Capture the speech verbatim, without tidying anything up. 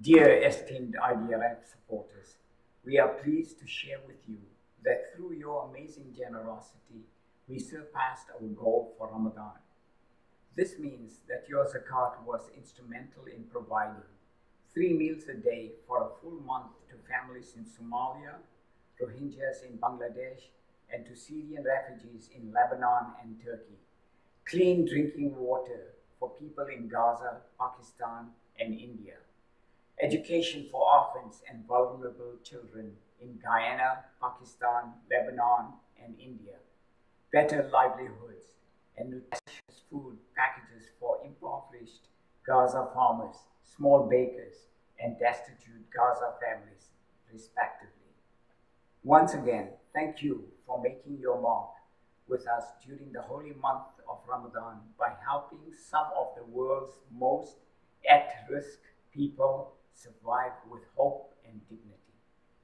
Dear esteemed I D R F supporters, we are pleased to share with you that through your amazing generosity, we surpassed our goal for Ramadan. This means that your zakat was instrumental in providing three meals a day for a full month to families in Somalia, Rohingyas in Bangladesh, and to Syrian refugees in Lebanon and Turkey, clean drinking water for people in Gaza, Pakistan, and India, education for orphans and vulnerable children in Guyana, Pakistan, Lebanon, and India, better livelihoods and nutritious food packages for impoverished Gaza farmers, small bakers, and destitute Gaza families, respectively. Once again, thank you for making your mark with us during the holy month of Ramadan by helping some of the world's most at-risk people survive with hope